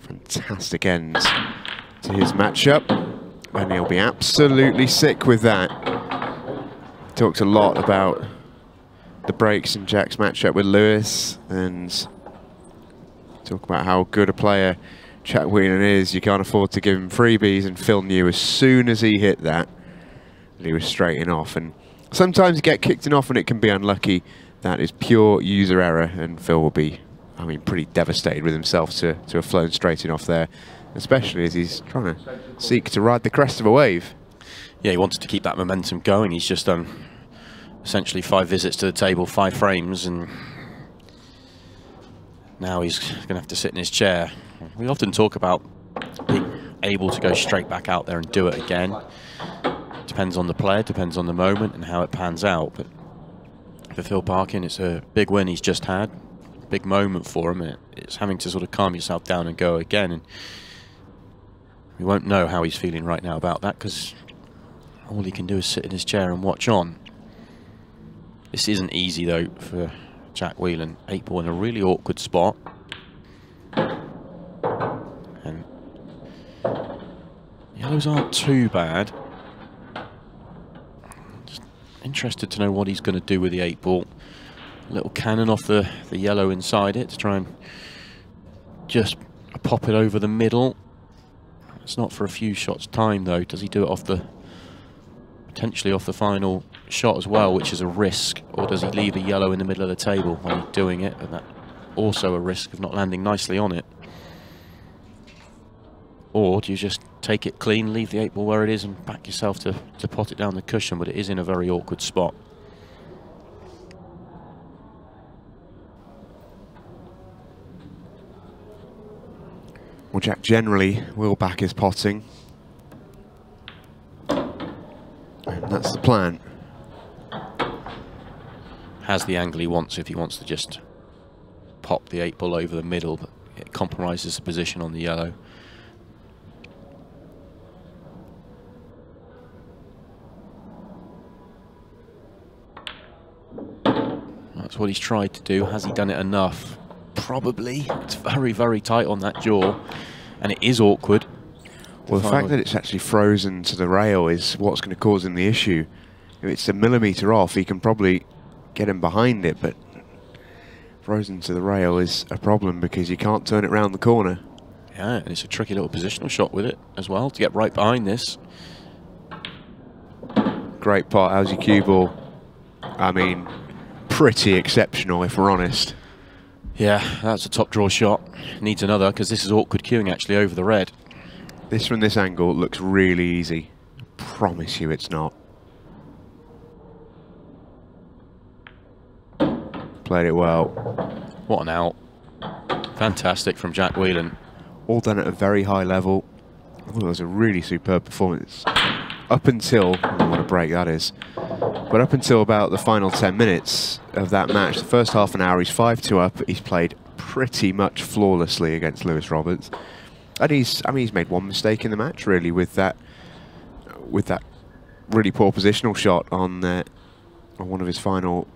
Fantastic end to his matchup, and he'll be absolutely sick with that. Talked a lot about the breaks in Jack's matchup with Lewis, and talk about how good a player Jack Whelan is. You can't afford to give him freebies, and Phil knew as soon as he hit that, he was straight in off. And sometimes you get kicked in off and it can be unlucky. That is pure user error, and Phil will be, I mean, pretty devastated with himself to have flown straight in off there, especially as he's trying to seek to ride the crest of a wave. Yeah, he wanted to keep that momentum going. He's just done essentially 5 visits to the table, 5 frames, and now he's going to have to sit in his chair. We often talk about being able to go straight back out there and do it again. Depends on the player, depends on the moment and how it pans out. But for Phil Parkin, it's a big win he's just had, big moment for him. It's having to sort of calm yourself down and go again. And we won't know how he's feeling right now about that, because all he can do is sit in his chair and watch on. This isn't easy, though, for Jack Whelan. 8-ball in a really awkward spot. And yellows aren't too bad. Just interested to know what he's going to do with the 8-ball. A little cannon off the yellow inside it to try and just pop it over the middle. It's not for a few shots time, though. Does he do it off the, potentially off the final shot as well, which is a risk? Or does he leave a yellow in the middle of the table when he's doing it, and that also a risk of not landing nicely on it? Or do you just take it clean, leave the 8-ball where it is and back yourself to pot it down the cushion? But it is in a very awkward spot. Well, Jack generally will back his potting, and that's the plan. Has the angle he wants if he wants to just pop the 8-ball over the middle, but it compromises the position on the yellow. That's what he's tried to do. Has he done it enough? Probably. It's very, very tight on that jaw, and it is awkward. Well, the fact that it's actually frozen to the rail is what's going to cause him the issue. If it's a millimetre off, he can probably get him behind it, but frozen to the rail is a problem because you can't turn it round the corner. Yeah, and it's a tricky little positional shot with it as well, to get right behind this. Great pot. How's your cue ball? I mean, pretty exceptional, if we're honest. Yeah, that's a top draw shot. Needs another, because this is awkward cueing actually over the red. This from this angle looks really easy. I promise you it's not. Played it well. What an out. Fantastic from Jack Whelan. All done at a very high level. Oh, that was a really superb performance. Up until, oh, what a break that is. But up until about the final 10 minutes of that match, the first half an hour, he's 5-2 up. He's played pretty much flawlessly against Lewis Roberts. And he's, I mean, he's made one mistake in the match, really, with that really poor positional shot on one of his final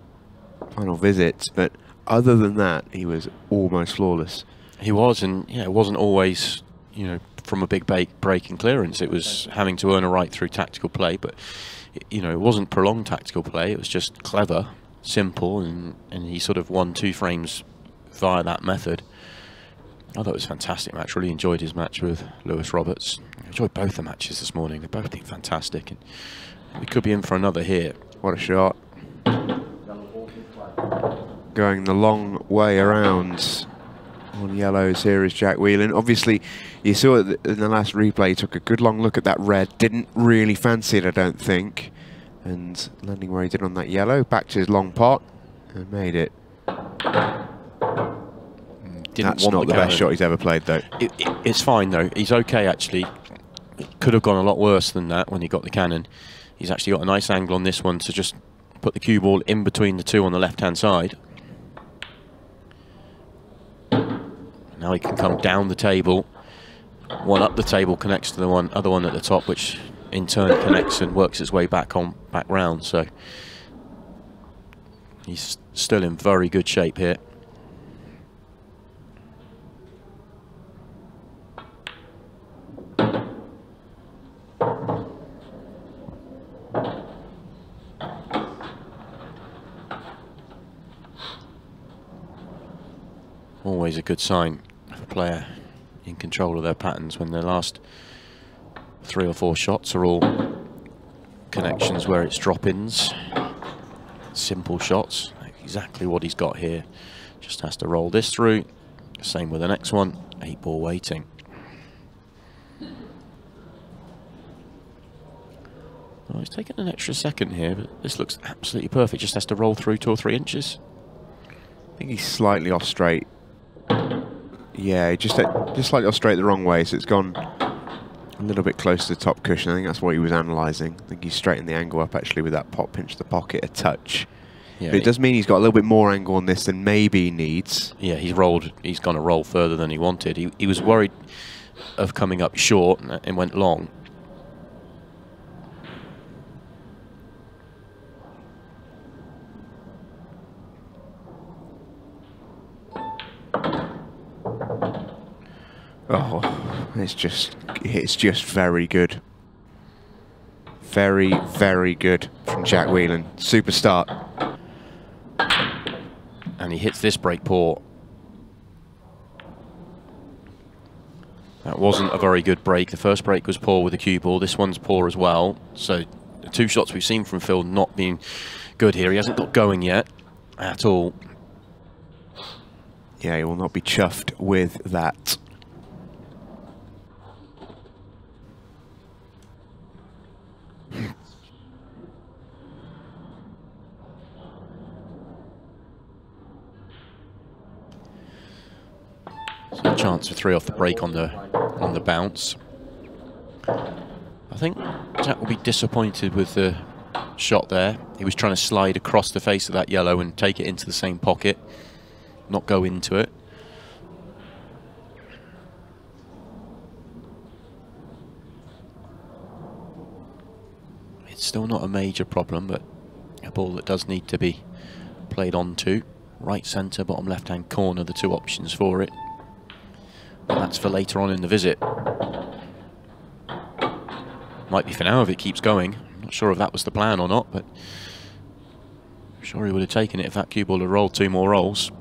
visits. But other than that, he was almost flawless. He was, and yeah, it wasn't always, you know, from a big break and clearance. It was having to earn a right through tactical play, but you know, it wasn't prolonged tactical play. It was just clever, simple, and he sort of won 2 frames via that method. I thought it was a fantastic match. Really enjoyed his match with Lewis Roberts. Enjoyed both the matches this morning. They've both been fantastic, and we could be in for another here. What a shot. Going the long way around on yellows here is Jack Whelan. Obviously, you saw in the last replay, he took a good long look at that red. Didn't really fancy it, I don't think. And landing where he did on that yellow, back to his long pot, and made it. That's not the best shot he's ever played, though. It's fine, though. He's okay, actually. Could have gone a lot worse than that when he got the cannon. He's actually got a nice angle on this one to just put the cue ball in between the two on the left-hand side. Now he can come down the table. One up the table connects to the other one at the top, which in turn connects and works its way back round. So he's still in very good shape here. always a good sign for a player in control of their patterns when their last 3 or 4 shots are all connections where it's drop-ins, simple shots. Exactly what he's got here. Just has to roll this through. Same with the next one. 8 ball waiting. Oh, he's taken an extra second here, but this looks absolutely perfect. Just has to roll through 2 or 3 inches. I think he's slightly off straight. Yeah, just slightly off straight the wrong way, so it's gone a little bit close to the top cushion. I think that's what he was analysing. I think he straightened the angle up actually with that pop pinch to the pocket a touch. Yeah, but it does mean he's got a little bit more angle on this than maybe he needs. Yeah, he's rolled. He's gone a roll further than he wanted. He was worried of coming up short and went long. Oh, it's just very good. Very, very good from Jack Whelan. Super start. And he hits this break paw. That wasn't a very good break. The first break was poor with the cue ball. This one's poor as well. So the 2 shots we've seen from Phil not being good here. He hasn't got going yet at all. Yeah, he will not be chuffed with that. A chance for 3 off the break on the bounce. I think Jack will be disappointed with the shot there. He was trying to slide across the face of that yellow and take it into the same pocket, not go into it. It's still not a major problem, but a ball that does need to be played onto. Right centre, bottom left-hand corner, the 2 options for it. But that's for later on in the visit. Might be for now if it keeps going. I'm not sure if that was the plan or not, but I'm sure he would have taken it if that cue ball had rolled 2 more rolls.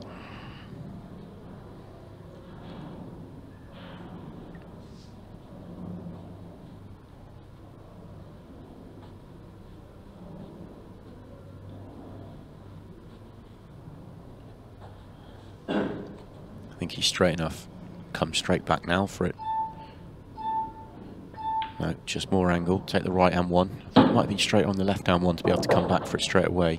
I think he's straight enough. Come straight back now for it. No, just more angle. Take the right hand one. I think it might have been straight on the left hand one to be able to come back for it straight away.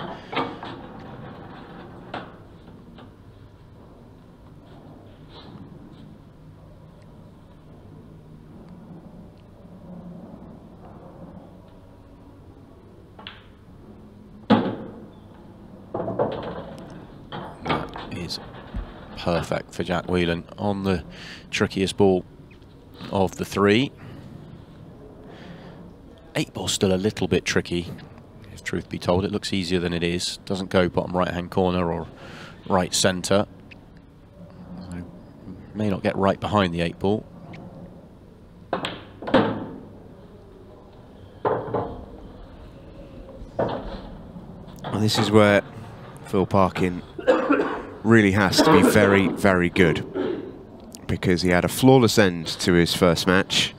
Perfect for Jack Whelan on the trickiest ball of the 3. 8 ball's still a little bit tricky, if truth be told. It looks easier than it is. Doesn't go bottom right-hand corner or right centre. So may not get right behind the 8 ball. And this is where Phil Parkin really has to be very, very good, because he had a flawless end to his first match.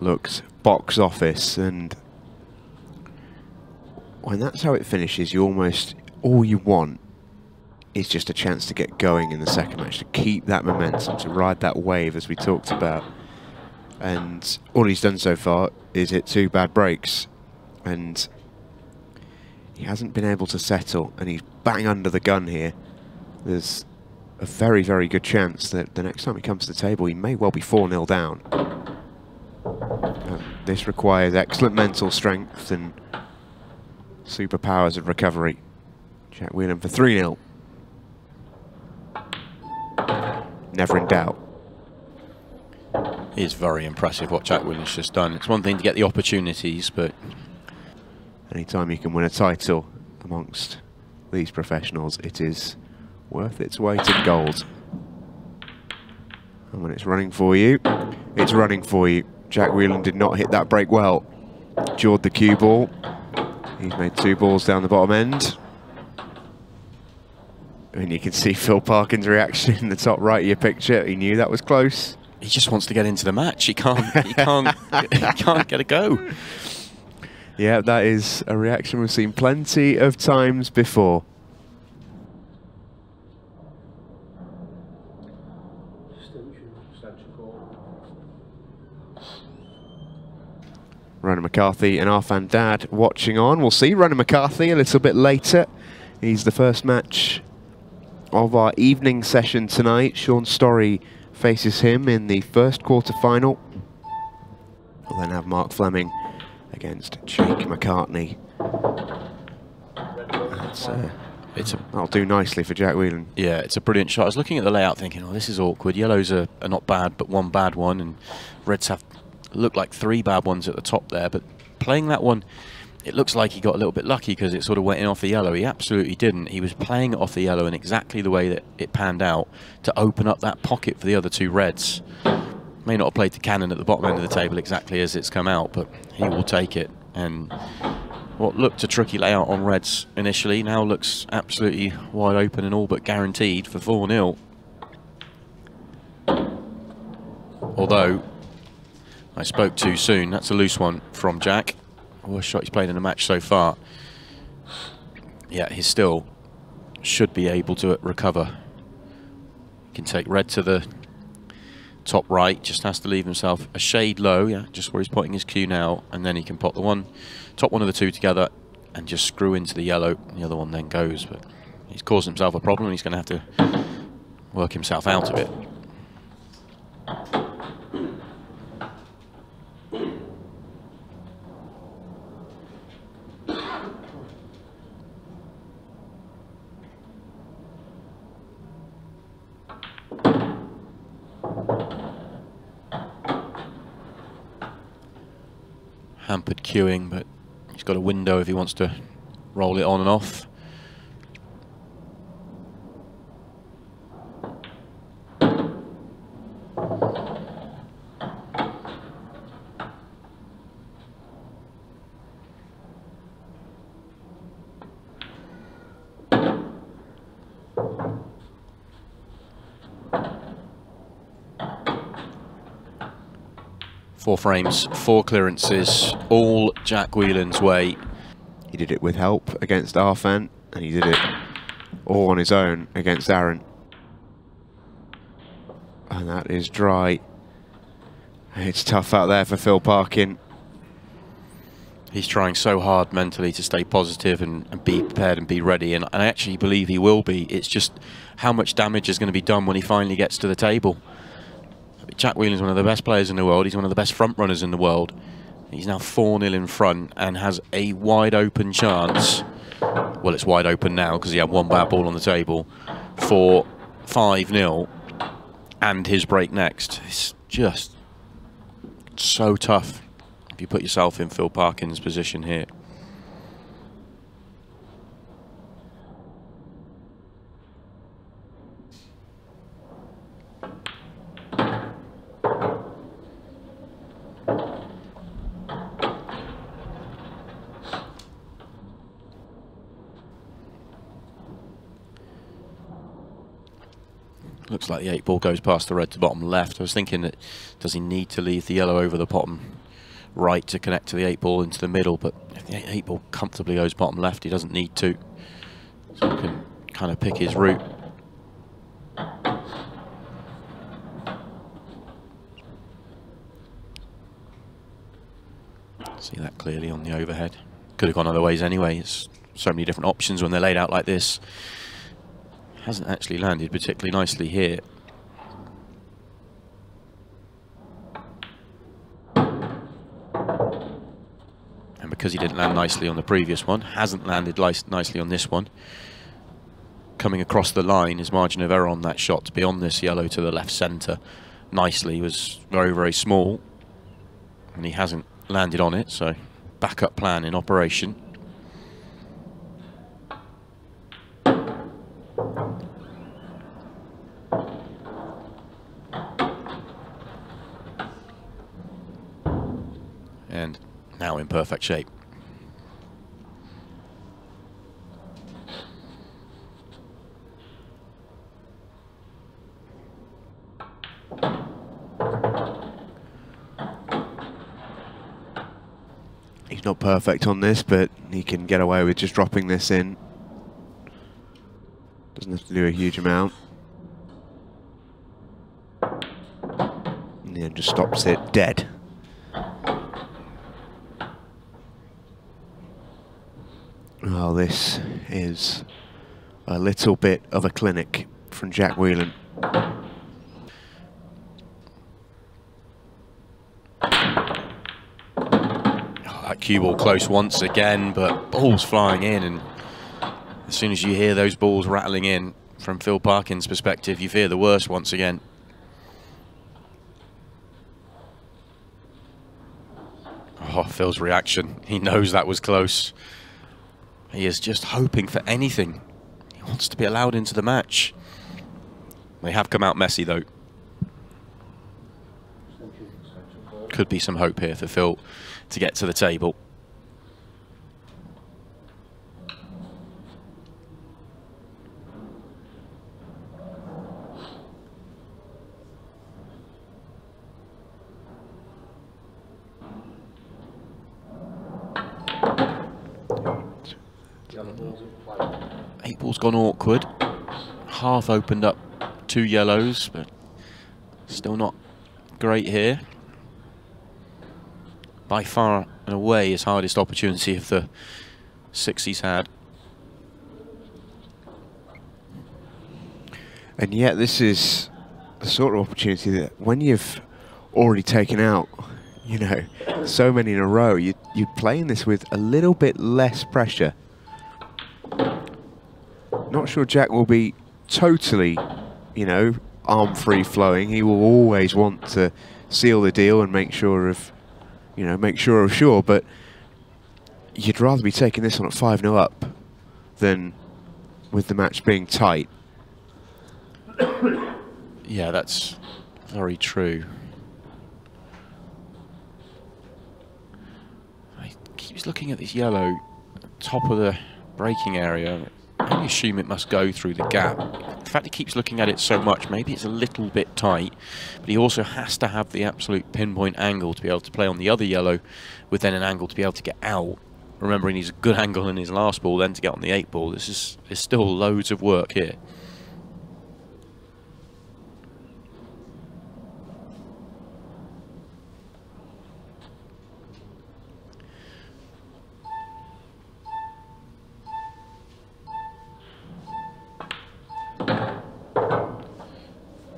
Looks box office, and when that's how it finishes, you almost, all you want is just a chance to get going in the second match, to keep that momentum, to ride that wave as we talked about. And all he's done so far is hit 2 bad breaks, and he hasn't been able to settle, and he's bang under the gun here. There's a very, very good chance that the next time he comes to the table, he may well be 4-0 down. This requires excellent mental strength and superpowers of recovery. Jack Whelan for 3-0. Never in doubt. It's very impressive what Jack Whelan's just done. It's one thing to get the opportunities, but anytime you can win a title amongst these professionals, it is worth its weight in gold. And when it's running for you, it's running for you. Jack Whelan did not hit that break well. Jawed the cue ball. He's made 2 balls down the bottom end. And you can see Phil Parkin's reaction in the top right of your picture. He knew that was close. He just wants to get into the match. He can't he can't get a go. Yeah, that is a reaction we've seen plenty of times before. Ronan McCarthy and Arfan Dad watching on. We'll see Ronan McCarthy a little bit later. He's the first match of our evening session tonight. Sean Story faces him in the first quarterfinal. We'll then have Mark Fleming against Jake McCartney. That'll do nicely for Jack Whelan. Yeah, it's a brilliant shot. I was looking at the layout thinking, oh, this is awkward. Yellows are not bad, but one bad one, and Reds have looked like three bad ones at the top there, but playing that one, it looks like he got a little bit lucky because it sort of went in off the yellow. He absolutely didn't. He was playing it off the yellow in exactly the way that it panned out to open up that pocket for the other two Reds. May not have played the cannon at the bottom end of the table exactly as it's come out, but he will take it. And what looked a tricky layout on Reds initially now looks absolutely wide open and all but guaranteed for 4-0. Although, I spoke too soon. That's a loose one from Jack. Worst shot he's played in the match so far. Yeah, he still should be able to recover. He can take Red to the top right. Just has to leave himself a shade low. Yeah, just where he's pointing his cue now, and then he can pop the one, top one of the two together, and just screw into the yellow. The other one then goes, but he's caused himself a problem. And he's going to have to work himself out of it. Hampered queuing, but he's got a window if he wants to roll it on and off. Four frames, four clearances, all Jack Whelan's way. He did it with help against Arfan, and he did it all on his own against Aaron. And that is dry. It's tough out there for Phil Parkin. He's trying so hard mentally to stay positive and be prepared and be ready, and I actually believe he will be. It's just how much damage is going to be done when he finally gets to the table. Jack Whelan's one of the best players in the world. He's one of the best front runners in the world. He's now 4-0 in front and has a wide open chance. Well, it's wide open now because he had one bad ball on the table for 5-0 and his break next. It's just so tough if you put yourself in Phil Parkin's position here. Looks like the 8 ball goes past the red to bottom left. I was thinking, that does he need to leave the yellow over the bottom right to connect to the 8 ball into the middle? But if the 8 ball comfortably goes bottom left, he doesn't need to. So he can kind of pick his route. See that clearly on the overhead. Could have gone other ways anyway. It's so many different options when they're laid out like this. Hasn't actually landed particularly nicely here. And because he didn't land nicely on the previous one, hasn't landed nicely on this one. Coming across the line, his margin of error on that shot beyond this yellow to the left centre nicely was very, very small. And he hasn't landed on it, so backup plan in operation. And now in perfect shape. He's not perfect on this, but he can get away with just dropping this in. Doesn't have to do a huge amount. And then just stops it dead. Well, this is a little bit of a clinic from Jack Whelan. Cue ball close once again, but balls flying in, and as soon as you hear those balls rattling in from Phil Parkin's perspective, you fear the worst once again. Oh, Phil's reaction. He knows that was close. He is just hoping for anything. He wants to be allowed into the match. They have come out messy though. Could be some hope here for Phil to get to the table. Eight ball's gone awkward. Half opened up two yellows, but still not great here. By far and away his hardest opportunity of the six he's had. And yet this is the sort of opportunity that when you've already taken out, you know, so many in a row, you're playing this with a little bit less pressure. Not sure Jack will be totally, you know, arm-free flowing. He will always want to seal the deal and make sure of, you know, make sure, but you'd rather be taking this on at 5-0 up than with the match being tight. Yeah, that's very true. He keeps looking at this yellow top of the breaking area. I assume it must go through the gap. The fact he keeps looking at it so much, maybe it's a little bit tight, but he also has to have the absolute pinpoint angle to be able to play on the other yellow, with then an angle to be able to get out. Remembering he's a good angle in his last ball, then to get on the 8 ball. This is, there's still loads of work here.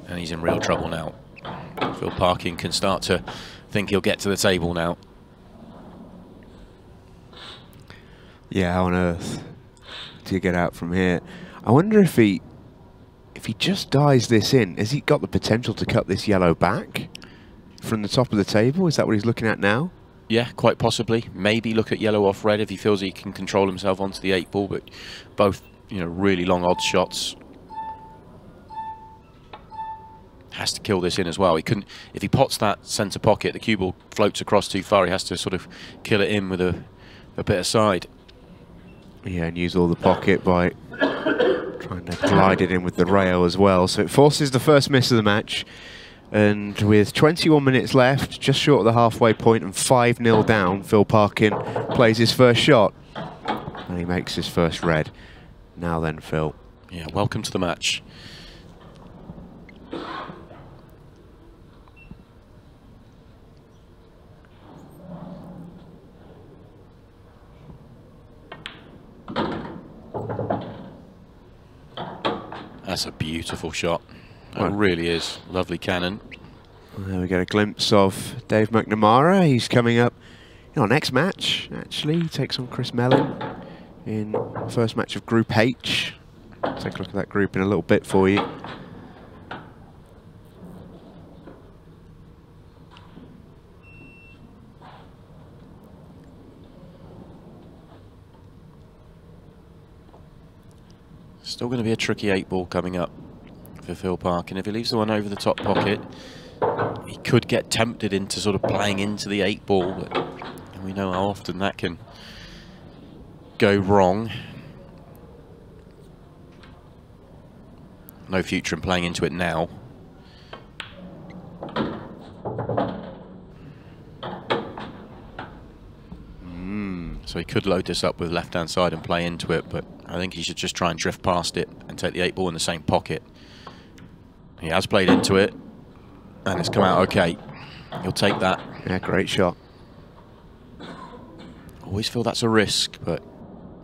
And he's in real trouble now. Phil Parkin can start to think he'll get to the table now. Yeah, how on earth do you get out from here? I wonder if he just dies this in, has he got the potential to cut this yellow back from the top of the table? Is that what he's looking at now? Yeah, quite possibly. Maybe look at yellow off red if he feels he can control himself onto the 8 ball, but both, you know, really long odd shots. Has to kill this in as well. He couldn't, if he pots that centre pocket, the cue ball floats across too far. He has to sort of kill it in with a bit of side. Yeah, and use all the pocket by trying to glide it in with the rail as well. So it forces the first miss of the match. And with 21 minutes left, just short of the halfway point and 5-0 down, Phil Parkin plays his first shot. And he makes his first red. Now then, Phil. Yeah, welcome to the match. That's a beautiful shot. It really is. Lovely cannon. There we get a glimpse of Dave McNamara. He's coming up, you know, next match, actually. He takes on Chris Mellon in the first match of Group H. Take a look at that group in a little bit for you. Still going to be a tricky 8-ball coming up for Phil Parkin. If he leaves the one over the top pocket, he could get tempted into sort of playing into the 8-ball, but we know how often that can go wrong. No future in playing into it now. So he could load this up with left-hand side and play into it, but I think he should just try and drift past it and take the 8-ball in the same pocket. He has played into it, and it's come out okay. He'll take that. Yeah, great shot. Always feel that's a risk, but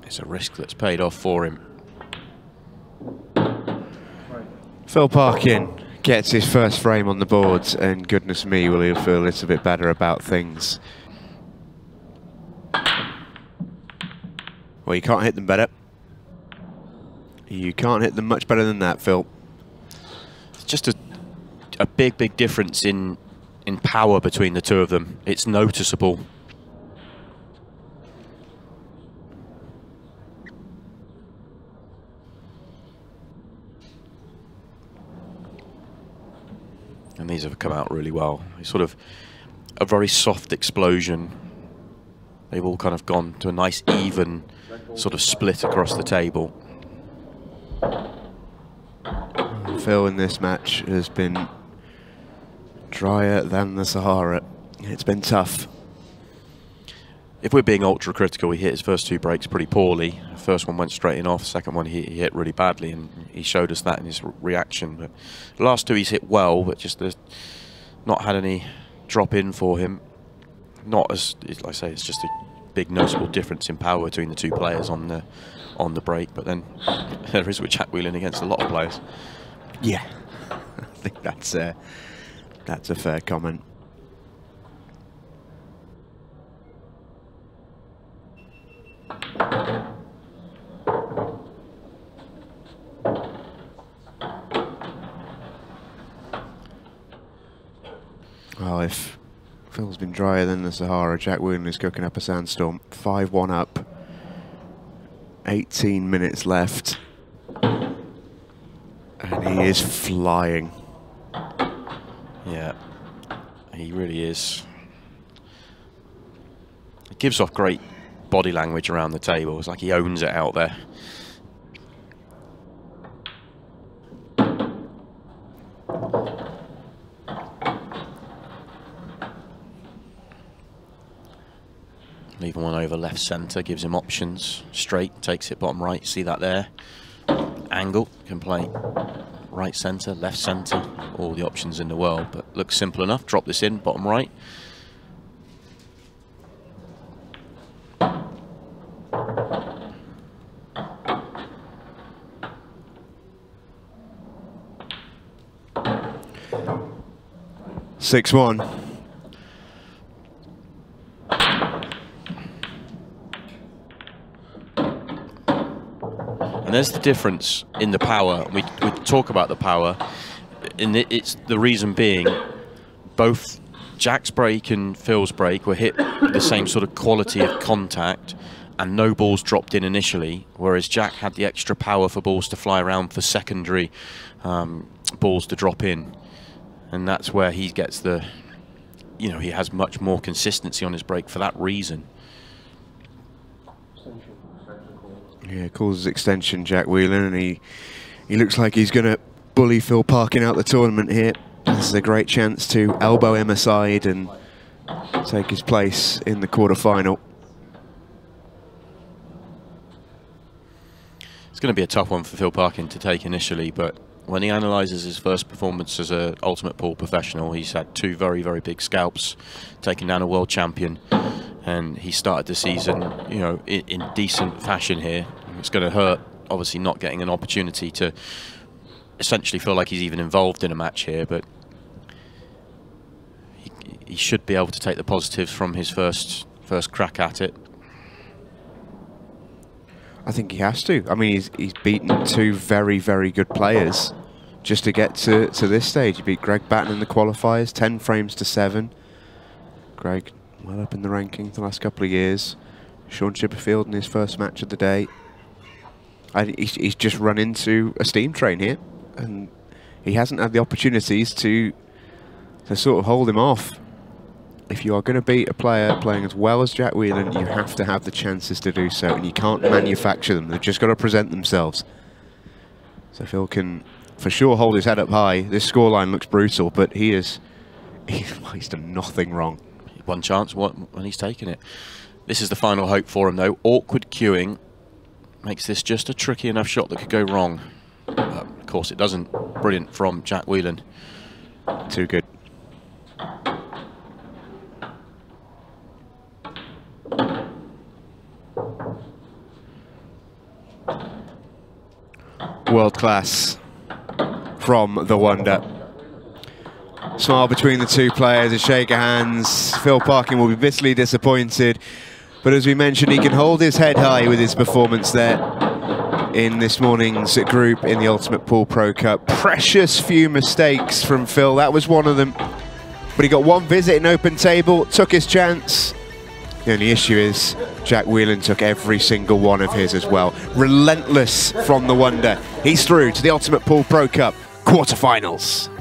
it's a risk that's paid off for him. Phil Parkin gets his first frame on the boards, and goodness me, will he feel a little bit better about things. Well, you can't hit them better. You can't hit them much better than that, Phil. It's just a big, big difference in power between the two of them. It's noticeable. And these have come out really well. It's sort of a very soft explosion. They've all kind of gone to a nice even sort of split across the table. Phil in this match has been drier than the Sahara. It's been tough. If we're being ultra critical, he hit his first two breaks pretty poorly. The first one went straight in off, second one he hit really badly, and he showed us that in his reaction. But the last two he's hit well, but just there's not had any drop in for him. Not as, like I say, it's just a big noticeable difference in power between the two players on the break, but then there is with Jack Whelan against a lot of players. Yeah, I think that's a fair comment. Well, if Phil's been drier than the Sahara, Jack Whelan is cooking up a sandstorm. 5-1 up. 18 minutes left. And he is flying. Yeah, he really is. He gives off great body language around the table. It's like he owns it out there. Leaving one over left centre, gives him options. Straight, takes it bottom right, see that there. Angle, can play right centre, left centre, all the options in the world, but looks simple enough. Drop this in, bottom right. Six, one. And there's the difference in the power. We talk about the power, and it's the reason being both Jack's break and Phil's break were hit with the same sort of quality of contact, and no balls dropped in initially, whereas Jack had the extra power for balls to fly around, for secondary balls to drop in. And that's where he gets the, you know, he has much more consistency on his break for that reason. Yeah, calls his extension, Jack Whelan, and he looks like he's going to bully Phil Parkin out the tournament here. This is a great chance to elbow him aside and take his place in the quarterfinal. It's going to be a tough one for Phil Parkin to take initially, but when he analyses his first performance as an Ultimate Pool professional, he's had two very, very big scalps, taking down a world champion. And he started the season, you know, in decent fashion here. It's going to hurt, obviously, not getting an opportunity to essentially feel like he's even involved in a match here, but he should be able to take the positives from his first crack at it. I think he has to. I mean, he's beaten two very, very good players just to get to this stage. He beat Greg Batten in the qualifiers, 10 frames to 7. Greg, well up in the rankings the last couple of years. Sean Chipperfield in his first match of the day. He's just run into a steam train here, and he hasn't had the opportunities to sort of hold him off. If you are going to beat a player playing as well as Jack Whelan, you have to have the chances to do so, and you can't manufacture them. They've just got to present themselves. So Phil can, for sure, hold his head up high. This scoreline looks brutal, but he's done nothing wrong. One chance, and he's taken it. This is the final hope for him, though. Awkward queuing makes this just a tricky enough shot that could go wrong. Of course, it doesn't. Brilliant from Jack Whelan. Too good. World class from the Wonder. Smile between the two players, a shake of hands. Phil Parkin will be bitterly disappointed, but as we mentioned, he can hold his head high with his performance there in this morning's group in the Ultimate Pool Pro Cup. Precious few mistakes from Phil, that was one of them, but he got one visit in open table, took his chance. The only issue is Jack Whelan took every single one of his as well. Relentless from the Wonder. He's through to the Ultimate Pool Pro Cup quarterfinals.